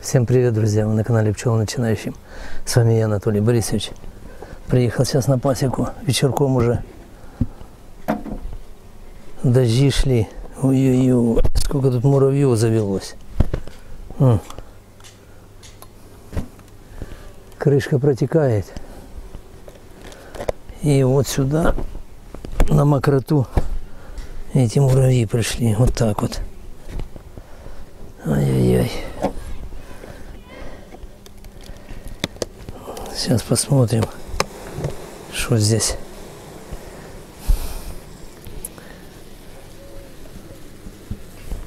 Всем привет, друзья! Вы на канале Пчелы начинающим. С вами я, Анатолий Борисович. Приехал сейчас на пасеку. Вечерком уже. Дожди шли. Ой-ой-ой, сколько тут муравьев завелось. Крышка протекает. И вот сюда, на мокроту, эти муравьи пришли. Вот так вот. Ой-ой-ой. Сейчас посмотрим, что здесь.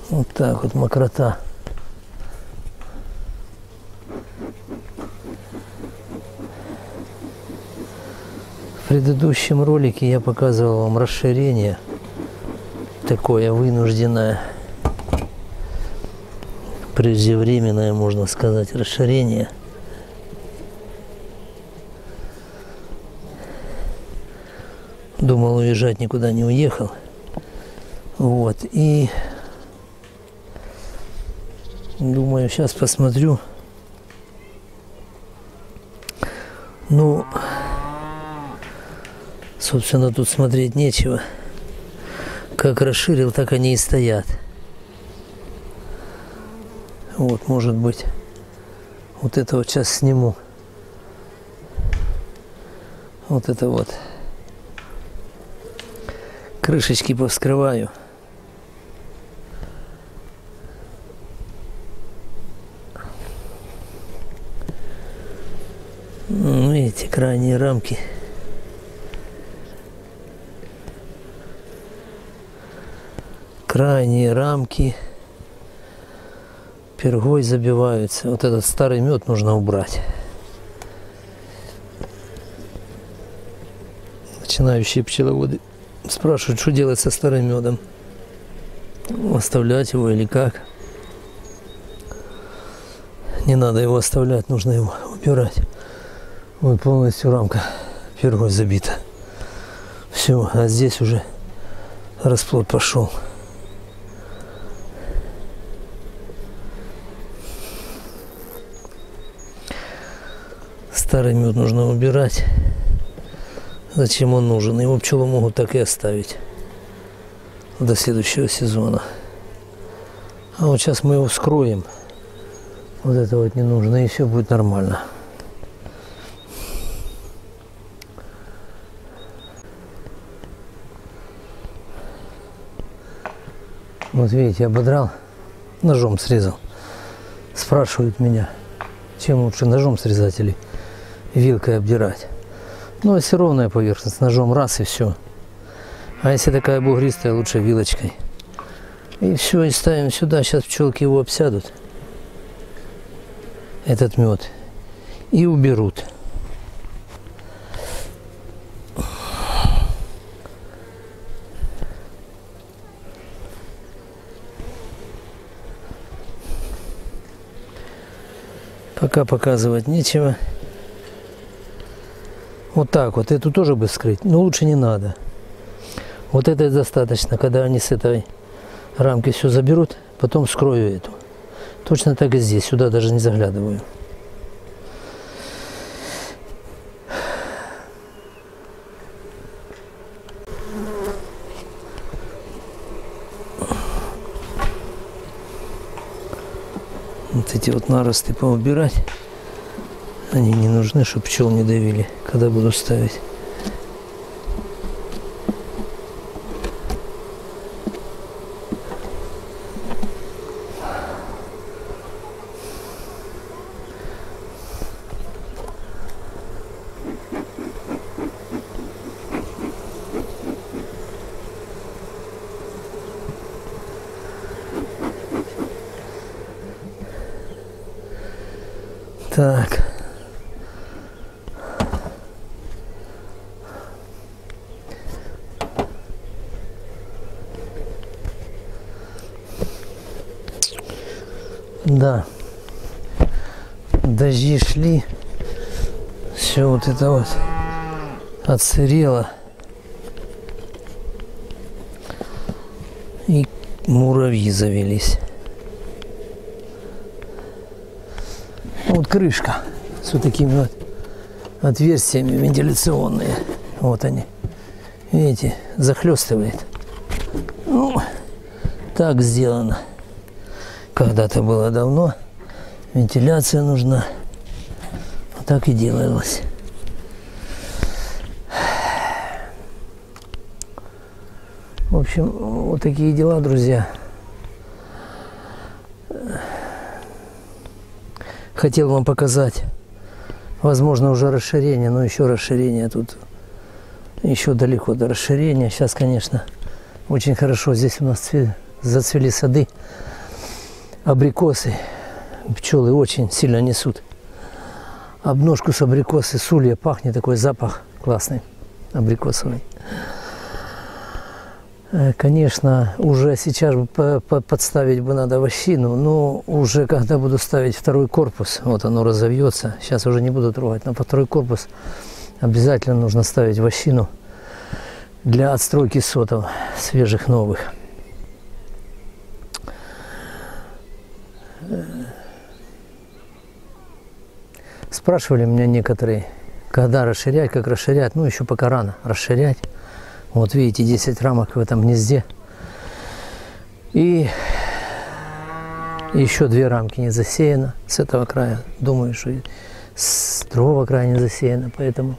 Вот так вот мокрота. В предыдущем ролике я показывал вам расширение, такое вынужденное, преждевременное, можно сказать, расширение. Думал уезжать, никуда не уехал. Вот. И думаю, сейчас посмотрю. Ну, собственно, тут смотреть нечего. Как расширил, так они и стоят. Вот, может быть, вот это вот сейчас сниму. Вот это вот. Крышечки повскрываю. Ну, эти крайние рамки. Крайние рамки пергой забиваются. Вот этот старый мед нужно убрать. Начинающие пчеловоды спрашивают, что делать со старым медом, оставлять его или как. Не надо его оставлять, нужно его убирать. Вот полностью рамка пергой забита. Все, а здесь уже расплод пошел. Старый мед нужно убирать. Зачем он нужен? Его пчелы могут так и оставить до следующего сезона. А вот сейчас мы его вскроем. Вот это вот не нужно, и все будет нормально. Вот видите, ободрал, ножом срезал. Спрашивают меня, чем лучше, ножом срезать или вилкой обдирать. Ну, если ровная поверхность, ножом раз и все. А если такая бугристая, лучше вилочкой. И все, и ставим сюда. Сейчас пчелки его обсядут, этот мед, и уберут. Пока показывать нечего. Вот так вот. Эту тоже бы вскрыть, но лучше не надо. Вот этой достаточно, когда они с этой рамки все заберут, потом вскрою эту. Точно так и здесь, сюда даже не заглядываю. Вот эти вот наросты поубирать. Они не нужны, чтобы пчел не давили, когда буду ставить. Так. Да, дожди шли, все вот это вот отсырело, и муравьи завелись. Вот крышка с вот такими вот отверстиями вентиляционные. Вот они. Видите, захлестывает. Ну, так сделано. Когда-то было давно. Вентиляция нужна. Вот так и делалось. В общем, вот такие дела, друзья. Хотел вам показать. Возможно, уже расширение, но еще расширение тут. Еще далеко до расширения. Сейчас, конечно, очень хорошо. Здесь у нас зацвели сады. Абрикосы. Пчелы очень сильно несут. Обножку с абрикосы, с улья пахнет. Такой запах классный, абрикосовый. Конечно, уже сейчас подставить бы надо овощину, но уже когда буду ставить второй корпус, вот оно разовьется, сейчас уже не буду трогать, но второй корпус обязательно нужно ставить овощину для отстройки сотов, свежих, новых. Спрашивали меня некоторые, когда расширять, как расширять, ну еще пока рано расширять. Вот видите, 10 рамок в этом гнезде. И еще 2 рамки не засеяно с этого края. Думаю, что с другого края не засеяно. Поэтому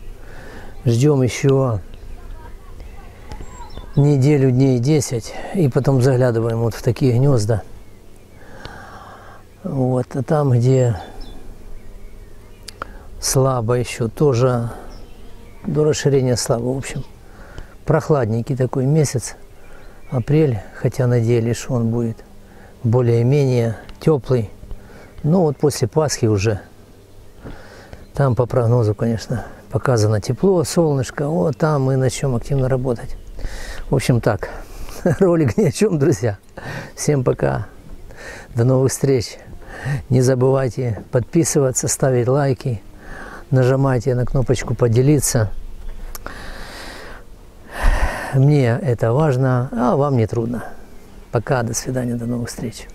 ждем еще неделю, дней 10. И потом заглядываем вот в такие гнезда. Вот. А там, где слабо еще, тоже до расширения слабо, в общем. Прохладненький такой месяц, апрель, хотя надеялись, что он будет более-менее теплый. Но вот после Пасхи уже, там по прогнозу, конечно, показано тепло, солнышко, вот там мы начнем активно работать. В общем так, ролик ни о чем, друзья. Всем пока, до новых встреч. Не забывайте подписываться, ставить лайки, нажимайте на кнопочку «Поделиться». Мне это важно, а вам не трудно. Пока, до свидания, до новых встреч.